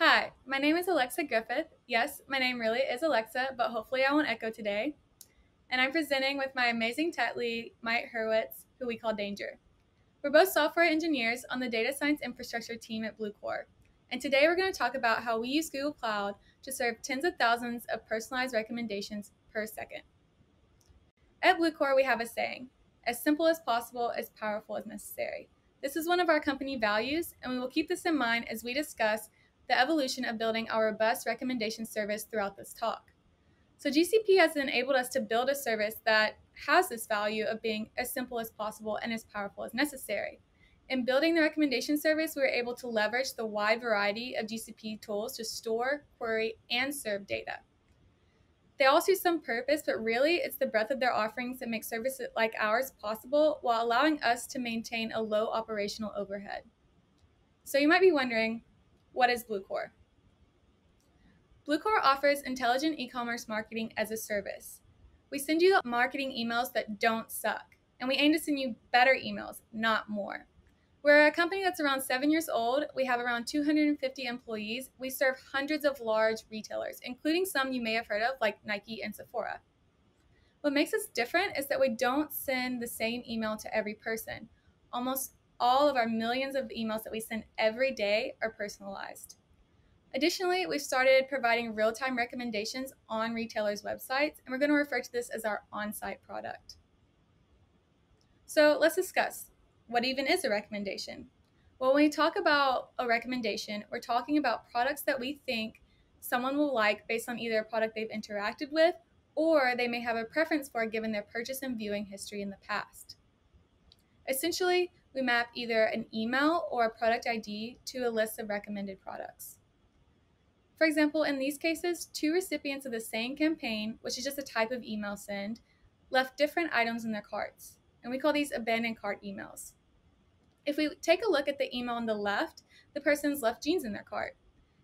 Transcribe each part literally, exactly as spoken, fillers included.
Hi, my name is Alexa Griffith. Yes, my name really is Alexa, but hopefully I won't echo today. And I'm presenting with my amazing tech lead, Mike Hurwitz, who we call Danger. We're both software engineers on the data science infrastructure team at BlueCore. And today we're going to talk about how we use Google Cloud to serve tens of thousands of personalized recommendations per second. At BlueCore, we have a saying, as simple as possible, as powerful as necessary. This is one of our company values, and we will keep this in mind as we discuss the evolution of building our robust recommendation service throughout this talk. So G C P has enabled us to build a service that has this value of being as simple as possible and as powerful as necessary. In building the recommendation service, we were able to leverage the wide variety of G C P tools to store, query, and serve data. They all serve some purpose, but really it's the breadth of their offerings that makes services like ours possible while allowing us to maintain a low operational overhead. So you might be wondering, what is BlueCore? BlueCore offers intelligent e-commerce marketing as a service. We send you the marketing emails that don't suck, and we aim to send you better emails, not more. We're a company that's around seven years old. We have around two hundred fifty employees. We serve hundreds of large retailers, including some you may have heard of, like Nike and Sephora. What makes us different is that we don't send the same email to every person. Almost all of our millions of emails that we send every day are personalized. Additionally, we've started providing real-time recommendations on retailers' websites, and we're going to refer to this as our on-site product. So let's discuss, what even is a recommendation? Well, when we talk about a recommendation, we're talking about products that we think someone will like based on either a product they've interacted with or they may have a preference for given their purchase and viewing history in the past. Essentially, we map either an email or a product I D to a list of recommended products. For example, in these cases, two recipients of the same campaign, which is just a type of email send, left different items in their carts, and we call these abandoned cart emails. If we take a look at the email on the left, the person's left jeans in their cart.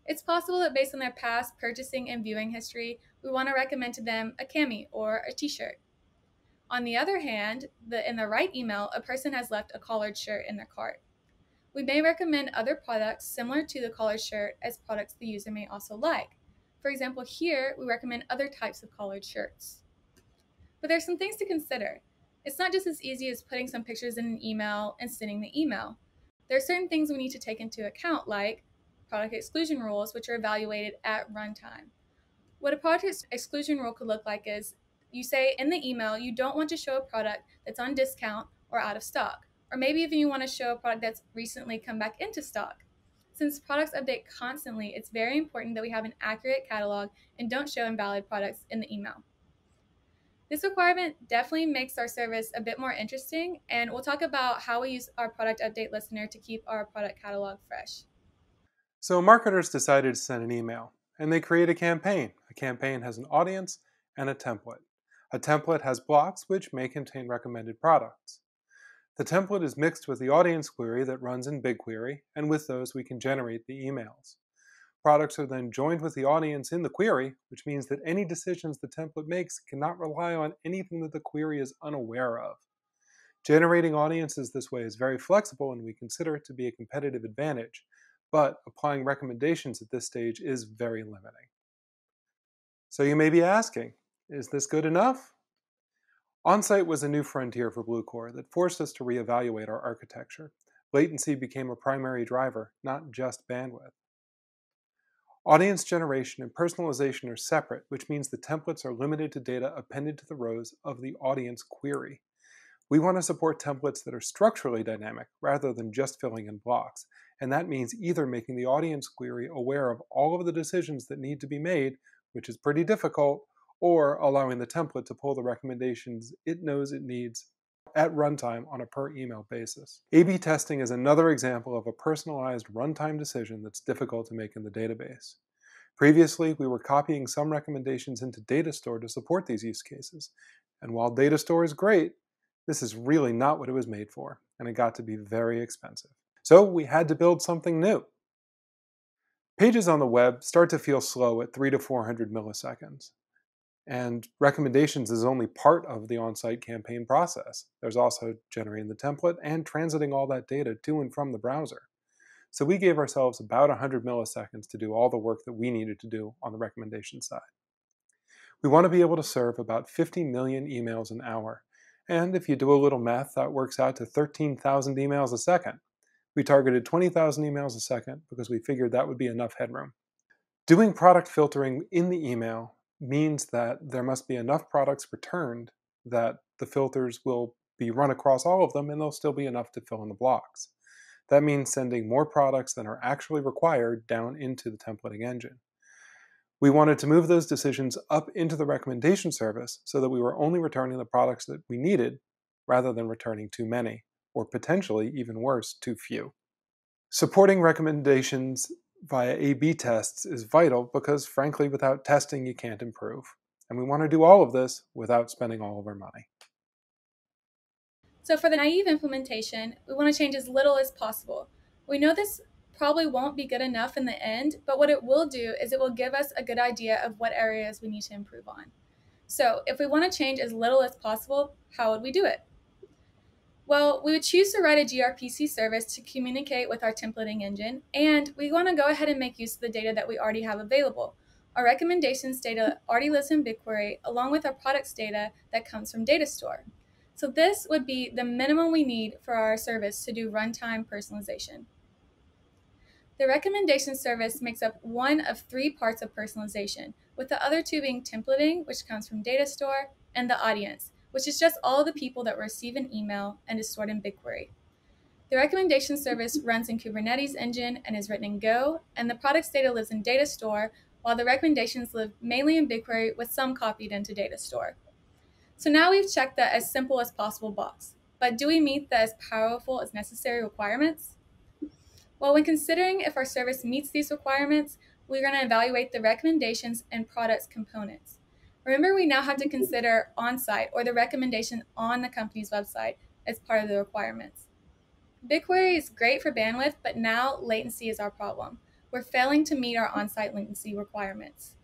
It's possible that based on their past purchasing and viewing history, we want to recommend to them a cami or a t-shirt. On the other hand, the, in the right email, a person has left a collared shirt in their cart. We may recommend other products similar to the collared shirt as products the user may also like. For example, here, we recommend other types of collared shirts. But there's some things to consider. It's not just as easy as putting some pictures in an email and sending the email. There are certain things we need to take into account, like product exclusion rules, which are evaluated at runtime. What a product exclusion rule could look like is, you say in the email, you don't want to show a product that's on discount or out of stock, or maybe even you want to show a product that's recently come back into stock. Since products update constantly, it's very important that we have an accurate catalog and don't show invalid products in the email. This requirement definitely makes our service a bit more interesting, and we'll talk about how we use our product update listener to keep our product catalog fresh. So marketers decided to send an email, and they create a campaign. A campaign has an audience and a template. A template has blocks which may contain recommended products. The template is mixed with the audience query that runs in BigQuery, and with those we can generate the emails. Products are then joined with the audience in the query, which means that any decisions the template makes cannot rely on anything that the query is unaware of. Generating audiences this way is very flexible and we consider it to be a competitive advantage, but applying recommendations at this stage is very limiting. So you may be asking, is this good enough? On-site was a new frontier for BlueCore that forced us to reevaluate our architecture. Latency became a primary driver, not just bandwidth. Audience generation and personalization are separate, which means the templates are limited to data appended to the rows of the audience query. We want to support templates that are structurally dynamic rather than just filling in blocks, and that means either making the audience query aware of all of the decisions that need to be made, which is pretty difficult, or allowing the template to pull the recommendations it knows it needs at runtime on a per-email basis. A B testing is another example of a personalized runtime decision that's difficult to make in the database. Previously, we were copying some recommendations into Datastore to support these use cases, and while Datastore is great, this is really not what it was made for, and it got to be very expensive. So we had to build something new. Pages on the web start to feel slow at three to four hundred milliseconds. And recommendations is only part of the on-site campaign process. There's also generating the template and transiting all that data to and from the browser. So we gave ourselves about one hundred milliseconds to do all the work that we needed to do on the recommendation side. We want to be able to serve about fifty million emails an hour. And if you do a little math, that works out to thirteen thousand emails a second. We targeted twenty thousand emails a second because we figured that would be enough headroom. Doing product filtering in the email means that there must be enough products returned that the filters will be run across all of them and there'll still be enough to fill in the blocks. That means sending more products than are actually required down into the templating engine. We wanted to move those decisions up into the recommendation service so that we were only returning the products that we needed rather than returning too many, or potentially, even worse, too few. Supporting recommendations via A B tests is vital because, frankly, without testing, you can't improve. And we want to do all of this without spending all of our money. So for the naive implementation, we want to change as little as possible. We know this probably won't be good enough in the end, but what it will do is it will give us a good idea of what areas we need to improve on. So if we want to change as little as possible, how would we do it? Well, we would choose to write a gRPC service to communicate with our templating engine, and we want to go ahead and make use of the data that we already have available. Our recommendations data already lives in BigQuery, along with our products data that comes from Datastore. So this would be the minimum we need for our service to do runtime personalization. The recommendation service makes up one of three parts of personalization, with the other two being templating, which comes from Datastore, and the audience, which is just all the people that receive an email and is stored in BigQuery. The recommendation service runs in Kubernetes Engine and is written in Go, and the products data lives in Datastore, while the recommendations live mainly in BigQuery with some copied into Datastore. So now we've checked the as simple as possible box, but do we meet the as powerful as necessary requirements? Well, when considering if our service meets these requirements, we're going to evaluate the recommendations and products components. Remember, we now have to consider on-site, or the recommendation on the company's website, as part of the requirements. BigQuery is great for bandwidth, but now latency is our problem. We're failing to meet our on-site latency requirements.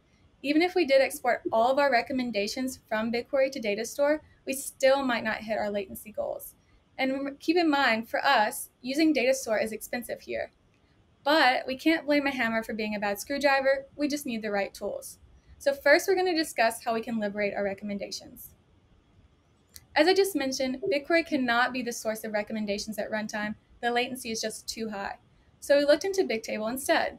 Even if we did export all of our recommendations from BigQuery to Datastore, we still might not hit our latency goals. And keep in mind, for us, using Datastore is expensive here. But we can't blame a hammer for being a bad screwdriver. We just need the right tools. So first, we're going to discuss how we can liberate our recommendations. As I just mentioned, BigQuery cannot be the source of recommendations at runtime. The latency is just too high. So we looked into Bigtable instead.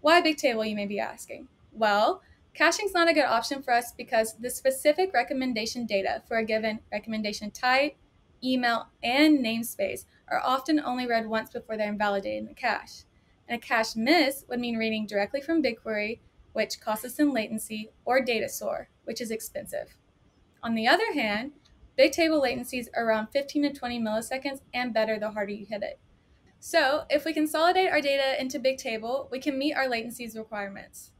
Why Bigtable, you may be asking? Well, caching is not a good option for us because the specific recommendation data for a given recommendation type, email, and namespace are often only read once before they're invalidated in the cache. And a cache miss would mean reading directly from BigQuery, which costs us some latency, or Datastore, which is expensive. On the other hand, Bigtable latency is around fifteen to twenty milliseconds and better the harder you hit it. So if we consolidate our data into Bigtable, we can meet our latencies requirements.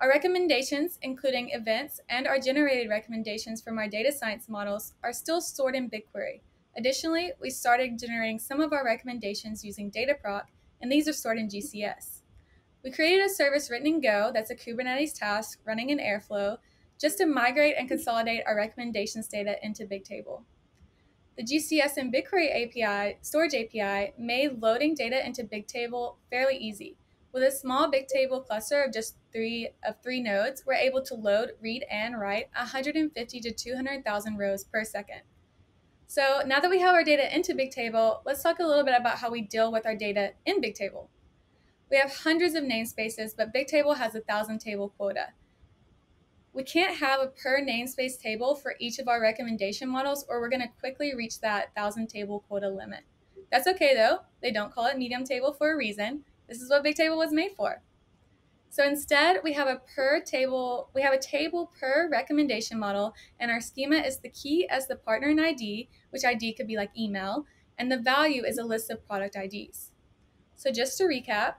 Our recommendations, including events and our generated recommendations from our data science models, are still stored in BigQuery. Additionally, we started generating some of our recommendations using Dataproc, and these are stored in G C S. We created a service written in Go that's a Kubernetes task running in Airflow just to migrate and consolidate our recommendations data into Bigtable. The G C S and BigQuery A P I, storage A P I, made loading data into Bigtable fairly easy. With a small Bigtable cluster of just three of three nodes, we're able to load, read, and write one hundred fifty to two hundred thousand rows per second. So now that we have our data into Bigtable, let's talk a little bit about how we deal with our data in Bigtable. We have hundreds of namespaces, but Bigtable has a thousand table quota. We can't have a per namespace table for each of our recommendation models, or we're going to quickly reach that thousand table quota limit. That's okay though. They don't call it medium table for a reason. This is what Bigtable was made for. So instead, we have a per table, we have a table per recommendation model, and our schema is the key as the partner and I D, which I D could be like email, and the value is a list of product I Ds. So just to recap,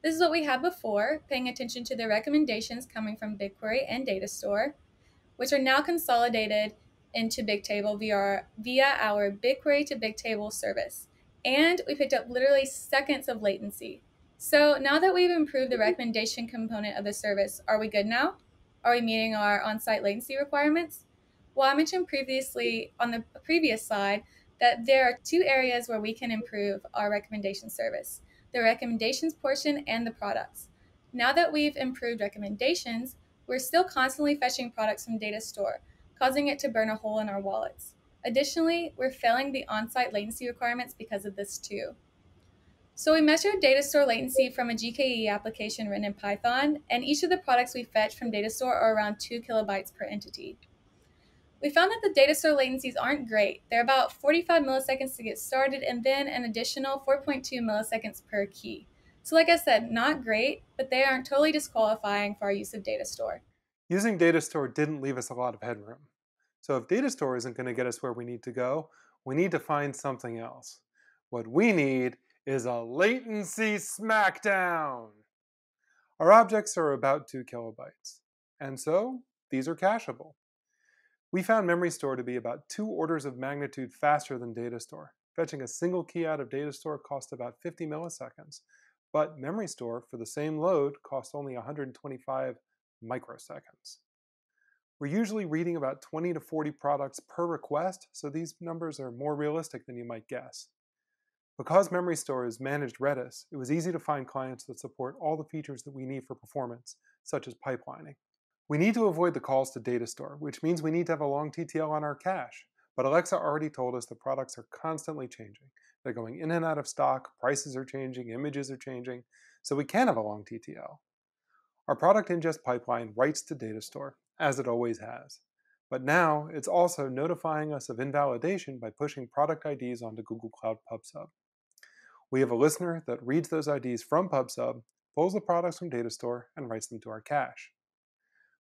this is what we had before, paying attention to the recommendations coming from BigQuery and Datastore, which are now consolidated into Bigtable via our, via our BigQuery to Bigtable service. And we picked up literally seconds of latency. So now that we've improved the recommendation component of the service, are we good now? Are we meeting our on-site latency requirements? Well, I mentioned previously on the previous slide that there are two areas where we can improve our recommendation service, the recommendations portion and the products. Now that we've improved recommendations, we're still constantly fetching products from Datastore, causing it to burn a hole in our wallets. Additionally, we're failing the on-site latency requirements because of this too. So we measured Datastore latency from a G K E application written in Python, and each of the products we fetch from Datastore are around two kilobytes per entity. We found that the Datastore latencies aren't great. They're about forty-five milliseconds to get started and then an additional four point two milliseconds per key. So like I said, not great, but they aren't totally disqualifying for our use of Datastore. Using Datastore didn't leave us a lot of headroom. So if Datastore isn't going to get us where we need to go, we need to find something else. What we need is a latency smackdown. Our objects are about two kilobytes, and so these are cacheable. We found Memorystore to be about two orders of magnitude faster than Datastore. Fetching a single key out of Datastore cost about fifty milliseconds, but Memorystore for the same load cost only one hundred twenty-five microseconds. We're usually reading about twenty to forty products per request, so these numbers are more realistic than you might guess. Because Memorystore is managed Redis, it was easy to find clients that support all the features that we need for performance, such as pipelining. We need to avoid the calls to Datastore, which means we need to have a long T T L on our cache. But Alexa already told us the products are constantly changing. They're going in and out of stock, prices are changing, images are changing, so we can have a long T T L. Our product ingest pipeline writes to Datastore, as it always has. But now, it's also notifying us of invalidation by pushing product I Ds onto Google Cloud Pub/Sub. We have a listener that reads those I Ds from Pub/Sub, pulls the products from Datastore, and writes them to our cache.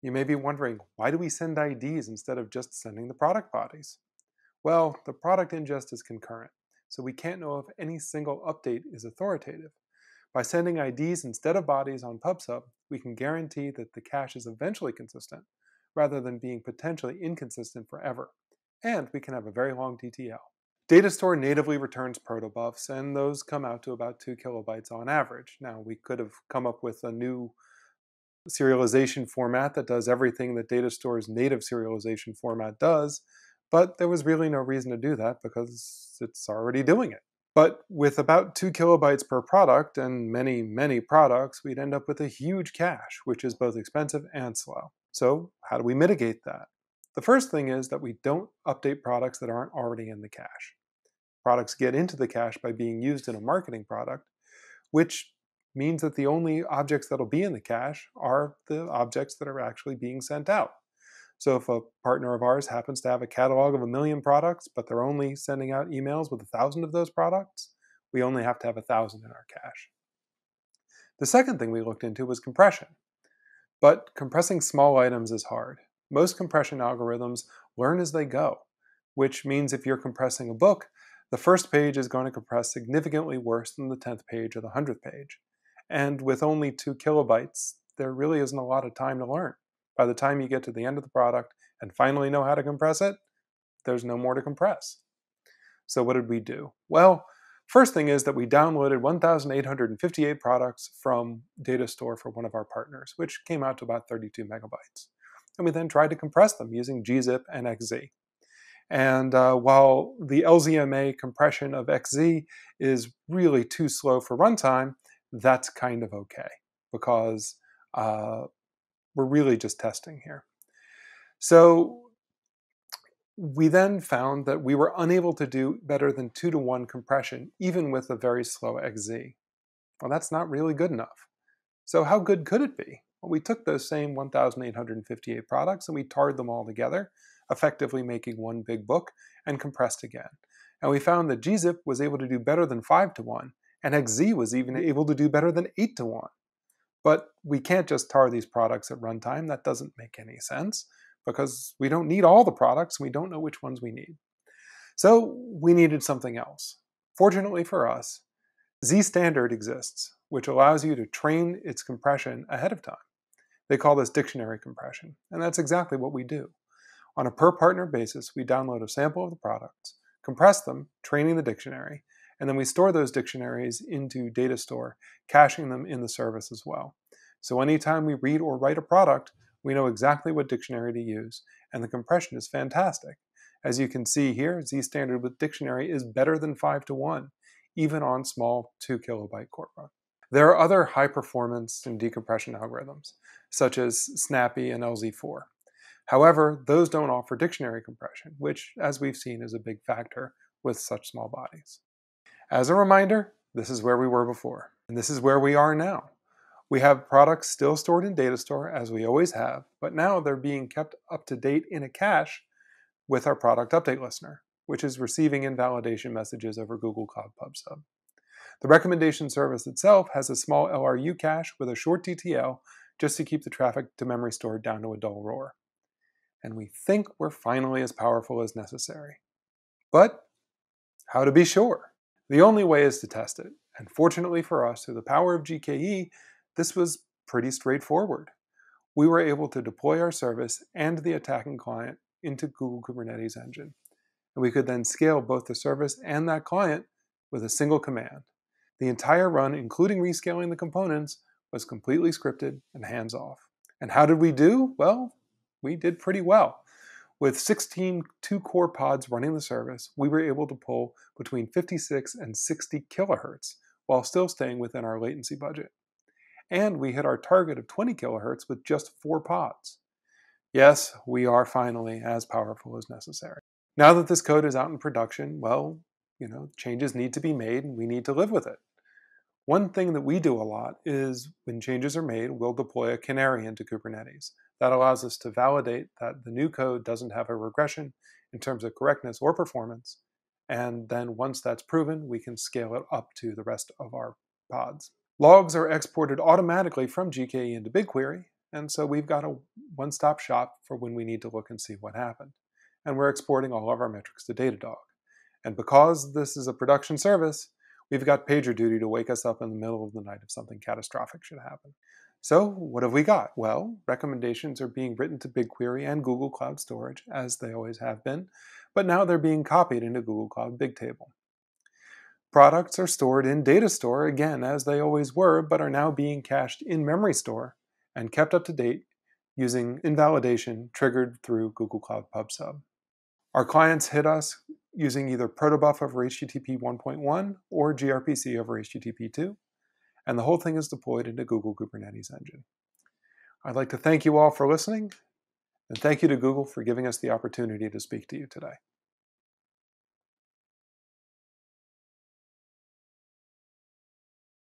You may be wondering, why do we send I Ds instead of just sending the product bodies? Well, the product ingest is concurrent, so we can't know if any single update is authoritative. By sending I Ds instead of bodies on Pub/Sub, we can guarantee that the cache is eventually consistent, rather than being potentially inconsistent forever. And we can have a very long T T L. Datastore natively returns protobufs, and those come out to about two kilobytes on average. Now, we could have come up with a new serialization format that does everything that Datastore's native serialization format does, but there was really no reason to do that because it's already doing it. But with about two kilobytes per product and many, many products, we'd end up with a huge cache, which is both expensive and slow. So how do we mitigate that? The first thing is that we don't update products that aren't already in the cache. Products get into the cache by being used in a marketing product, which means that the only objects that'll be in the cache are the objects that are actually being sent out. So if a partner of ours happens to have a catalog of a million products, but they're only sending out emails with a thousand of those products, we only have to have a thousand in our cache. The second thing we looked into was compression. But compressing small items is hard. Most compression algorithms learn as they go, which means if you're compressing a book, the first page is going to compress significantly worse than the tenth page or the hundredth page. And with only two kilobytes, there really isn't a lot of time to learn. By the time you get to the end of the product and finally know how to compress it, there's no more to compress. So what did we do? Well, first thing is that we downloaded one thousand eight hundred fifty-eight products from Datastore for one of our partners, which came out to about thirty-two megabytes. And we then tried to compress them using gzip and X Z. And uh, while the L Z M A compression of X Z is really too slow for runtime, that's kind of okay, because uh, we're really just testing here. So we then found that we were unable to do better than two to one compression, even with a very slow X Z. Well, that's not really good enough. So how good could it be? Well, we took those same one thousand eight hundred fifty-eight products and we tarred them all together, effectively making one big book, and compressed again. And we found that gzip was able to do better than five to one, and X Z was even able to do better than eight to one. But we can't just tar these products at runtime. That doesn't make any sense, because we don't need all the products, and we don't know which ones we need. So we needed something else. Fortunately for us, ZStandard exists, which allows you to train its compression ahead of time. They call this dictionary compression, and that's exactly what we do. On a per-partner basis, we download a sample of the products, compress them, training the dictionary, and then we store those dictionaries into Datastore, caching them in the service as well. So anytime we read or write a product, we know exactly what dictionary to use, and the compression is fantastic. As you can see here, ZStandard with dictionary is better than five to one, even on small two kilobyte corpora. There are other high performance and decompression algorithms, such as Snappy and L Z four. However, those don't offer dictionary compression, which, as we've seen, is a big factor with such small bodies. As a reminder, this is where we were before, and this is where we are now. We have products still stored in Datastore, as we always have, but now they're being kept up to date in a cache with our product update listener, which is receiving invalidation messages over Google Cloud Pub/Sub. The recommendation service itself has a small L R U cache with a short D T L just to keep the traffic to Memorystore down to a dull roar. And we think we're finally as powerful as necessary. But how to be sure? The only way is to test it. And fortunately for us, through the power of G K E, this was pretty straightforward. We were able to deploy our service and the attacking client into Google Kubernetes Engine. And we could then scale both the service and that client with a single command. The entire run, including rescaling the components, was completely scripted and hands-off. And how did we do? Well, we did pretty well. With sixteen two-core pods running the service, we were able to pull between fifty-six and sixty kilohertz while still staying within our latency budget. And we hit our target of twenty kilohertz with just four pods. Yes, we are finally as powerful as necessary. Now that this code is out in production, well, you know, changes need to be made and we need to live with it. One thing that we do a lot is when changes are made, we'll deploy a canary into Kubernetes. That allows us to validate that the new code doesn't have a regression in terms of correctness or performance. And then once that's proven, we can scale it up to the rest of our pods. Logs are exported automatically from G K E into BigQuery. And so we've got a one-stop shop for when we need to look and see what happened. And we're exporting all of our metrics to Datadog. And because this is a production service, we've got PagerDuty to wake us up in the middle of the night if something catastrophic should happen. So what have we got? Well, recommendations are being written to BigQuery and Google Cloud Storage, as they always have been, but now they're being copied into Google Cloud Bigtable. Products are stored in Datastore, again, as they always were, but are now being cached in Memorystore and kept up to date using invalidation triggered through Google Cloud Pub/Sub. Our clients hit us using either protobuf over H T T P one point one or gRPC over H T T P two, and the whole thing is deployed into Google Kubernetes Engine. I'd like to thank you all for listening, and thank you to Google for giving us the opportunity to speak to you today.